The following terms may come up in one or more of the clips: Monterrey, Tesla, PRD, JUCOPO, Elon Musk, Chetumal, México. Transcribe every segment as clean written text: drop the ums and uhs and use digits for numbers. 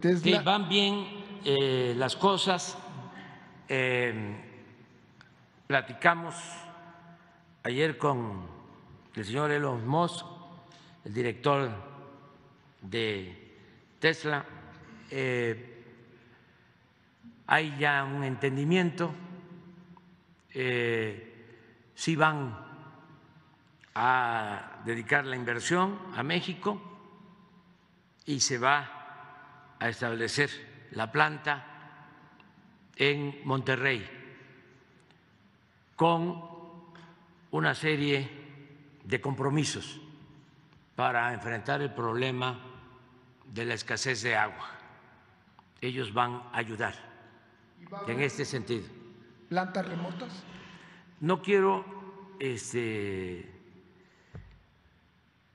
Tesla. Que van bien las cosas. Platicamos ayer con el señor Elon Musk, el director de Tesla. Hay ya un entendimiento, sí van a dedicar la inversión a México y se va a establecer la planta en Monterrey con una serie de compromisos para enfrentar el problema de la escasez de agua. Ellos van a ayudar en este sentido. ¿Plantas remotas? No quiero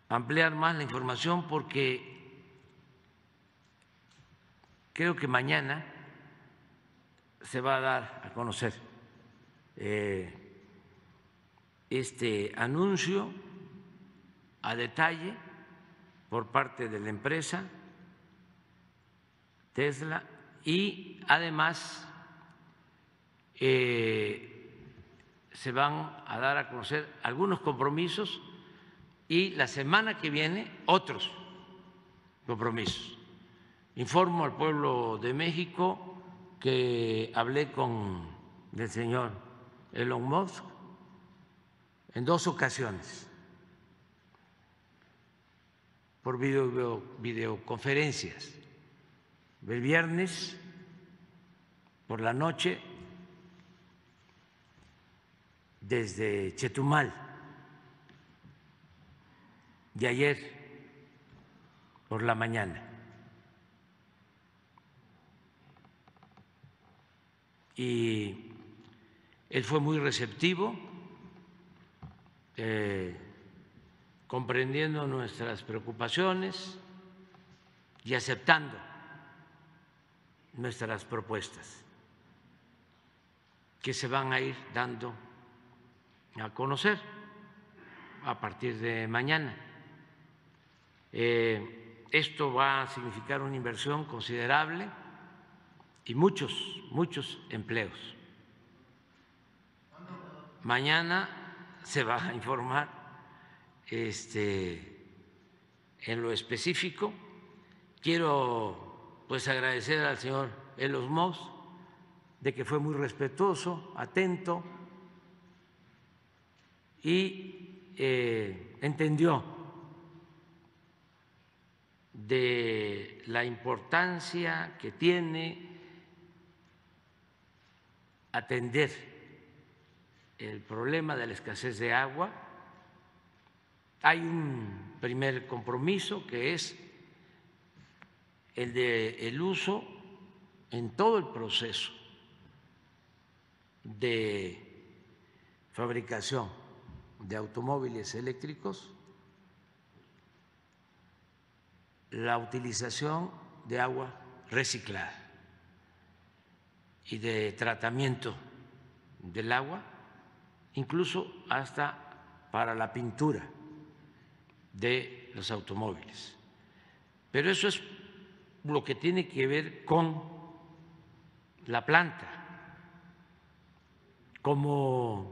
ampliar más la información porque creo que mañana se va a dar a conocer este anuncio a detalle por parte de la empresa Tesla y además se van a dar a conocer algunos compromisos y la semana que viene otros compromisos. Informo al pueblo de México que hablé con el señor Elon Musk en dos ocasiones por videoconferencias. El viernes por la noche desde Chetumal y ayer por la mañana. Y él fue muy receptivo, comprendiendo nuestras preocupaciones y aceptando nuestras propuestas que se van a ir dando a conocer a partir de mañana. Esto va a significar una inversión considerable y muchos empleos. Mañana se va a informar en lo específico. Quiero pues agradecer al señor Elon Musk de que fue muy respetuoso, atento y entendió de la importancia que tiene atender el problema de la escasez de agua. Hay un primer compromiso que es el del uso en todo el proceso de fabricación de automóviles eléctricos, la utilización de agua reciclada y de tratamiento del agua, incluso hasta para la pintura de los automóviles. Pero eso es lo que tiene que ver con la planta, como